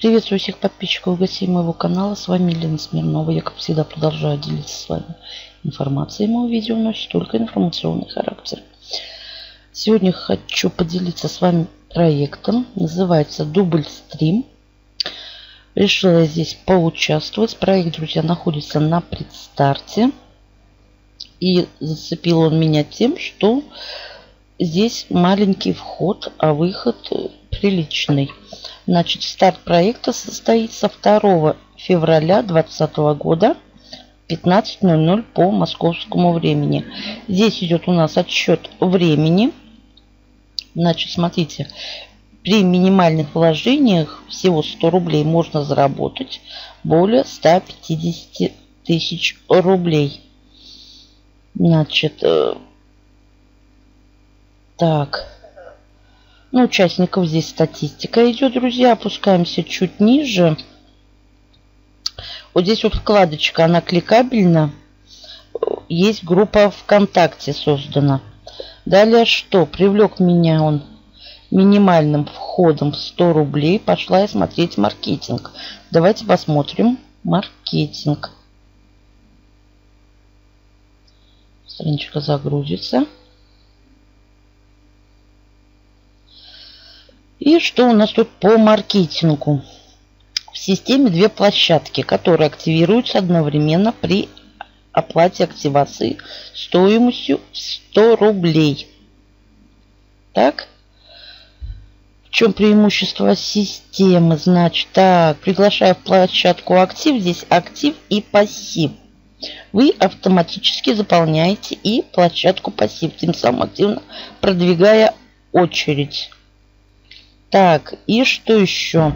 Приветствую всех подписчиков и гостей моего канала. С вами Елена Смирнова. Я, как всегда, продолжаю делиться с вами информацией. Мое видео носит только информационный характер. Сегодня хочу поделиться с вами проектом. Называется DoubleStream. Решила здесь поучаствовать. Проект, друзья, находится на предстарте. И зацепил он меня тем, что здесь маленький вход, а выход приличный. Значит, старт проекта состоится 2 февраля 2020 года 15:00 по московскому времени. Здесь идет у нас отсчет времени. Значит, смотрите, при минимальных вложениях всего 100 рублей можно заработать более 150 тысяч рублей. Значит, так, ну, участников здесь статистика идет, друзья. Опускаемся чуть ниже. Вот здесь вот вкладочка, она кликабельна. Есть группа ВКонтакте создана. Далее что? Привлек меня он минимальным входом в 100 рублей. Пошла я смотреть маркетинг. Давайте посмотрим маркетинг. Страничка загрузится. И что у нас тут по маркетингу? В системе 2 площадки, которые активируются одновременно при оплате активации стоимостью 100 рублей. Так, в чем преимущество системы? Значит, так, приглашая в площадку актив, здесь актив и пассив. Вы автоматически заполняете и площадку пассив, тем самым активно продвигая очередь. Так, и что еще?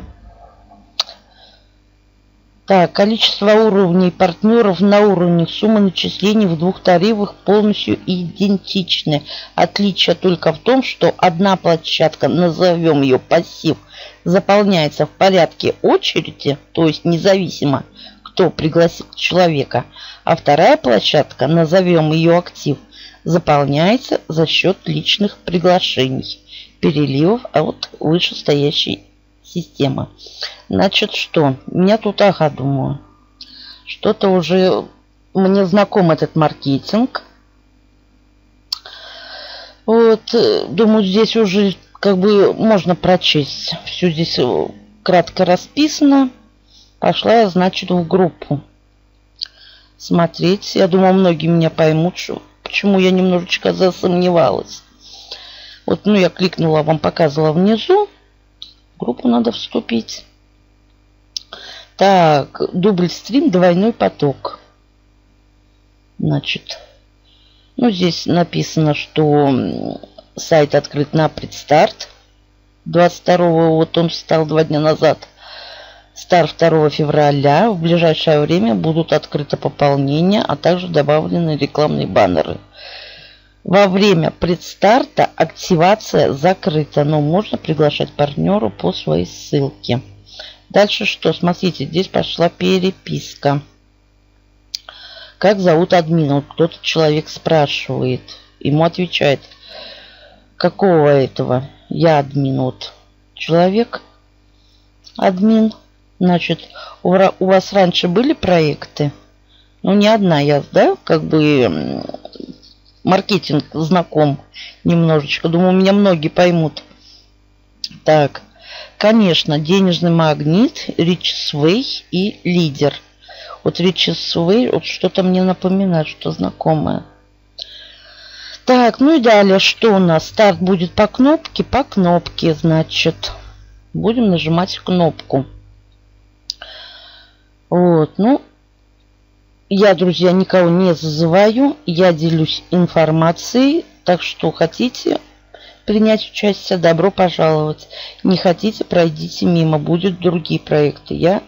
Так, количество уровней партнеров на уровне суммы начислений в 2 тарифах полностью идентичны. Отличие только в том, что одна площадка, назовем ее пассив, заполняется в порядке очереди, то есть независимо, кто пригласил человека. А вторая площадка, назовем ее актив, заполняется за счет личных приглашений, переливов от вышестоящей системы. Значит, что? Меня тут, ага, думаю, что-то уже мне знаком этот маркетинг. Вот, думаю, здесь уже как бы можно прочесть. Все здесь кратко расписано. Пошла я, значит, в группу смотреть. Я думаю, многие меня поймут, что, почему я немножечко засомневалась. Вот, ну, я кликнула, вам показывала внизу. В группу надо вступить. Так, DoubleStream, двойной поток. Значит, ну, здесь написано, что сайт открыт на предстарт. 22-го, вот он встал 2 дня назад. Старт 2 февраля. В ближайшее время будут открыты пополнения, а также добавлены рекламные баннеры. Во время предстарта активация закрыта, но можно приглашать партнера по своей ссылке. Дальше что? Смотрите, здесь пошла переписка. Как зовут админа? Вот кто-то человек спрашивает. Ему отвечает. Какого этого? Я админ. Вот человек админ. Значит, у вас раньше были проекты? Ну, не одна я, да? Как бы... Маркетинг знаком немножечко. Думаю, меня многие поймут. Так, конечно, денежный магнит, Rich Sway и лидер. Вот Rich Sway, вот что-то мне напоминает, что знакомое. Так, ну и далее, что у нас? Старт будет по кнопке. По кнопке, значит. Будем нажимать кнопку. Вот, ну... Я, друзья, никого не зазываю, я делюсь информацией, так что хотите принять участие, добро пожаловать. Не хотите, пройдите мимо, будут другие проекты. Я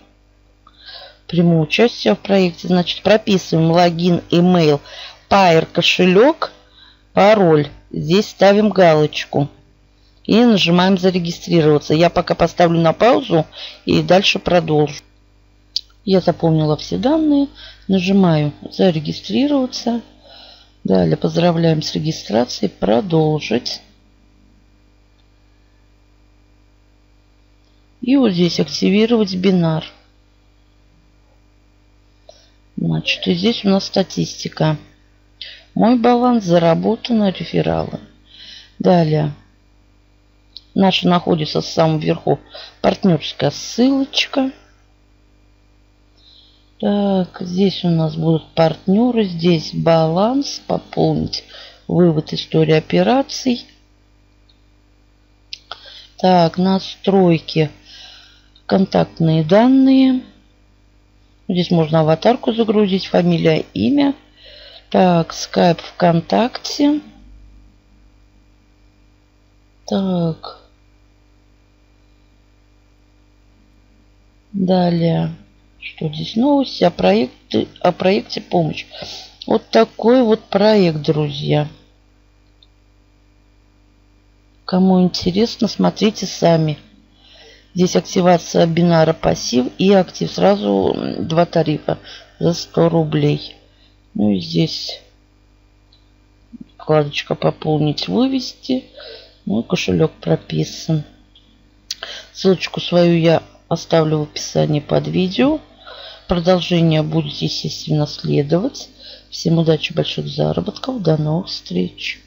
приму участие в проекте. Значит, прописываем логин, имейл, Payeer, кошелек, пароль. Здесь ставим галочку и нажимаем зарегистрироваться. Я пока поставлю на паузу и дальше продолжу. Я заполнила все данные. Нажимаю «Зарегистрироваться». Далее поздравляем с регистрацией. Продолжить. И вот здесь активировать бинар. Значит, и здесь у нас статистика. Мой баланс, заработано, рефералы. Далее. Наша находится в самом верху. Партнерская ссылочка. Так, здесь у нас будут партнеры. Здесь баланс. Пополнить. Вывод, история операций. Так, настройки. Контактные данные. Здесь можно аватарку загрузить. Фамилия, имя. Так, Skype, ВКонтакте. Так. Далее. Что здесь? Новости о проекте «Помощь». Вот такой вот проект, друзья. Кому интересно, смотрите сами. Здесь активация бинара пассив и актив. Сразу два тарифа за 100 рублей. Ну и здесь вкладочка «Пополнить», «Вывести». Ну, кошелек прописан. Ссылочку свою я оставлю в описании под видео. Продолжение будет, естественно, следовать. Всем удачи, больших заработков. До новых встреч.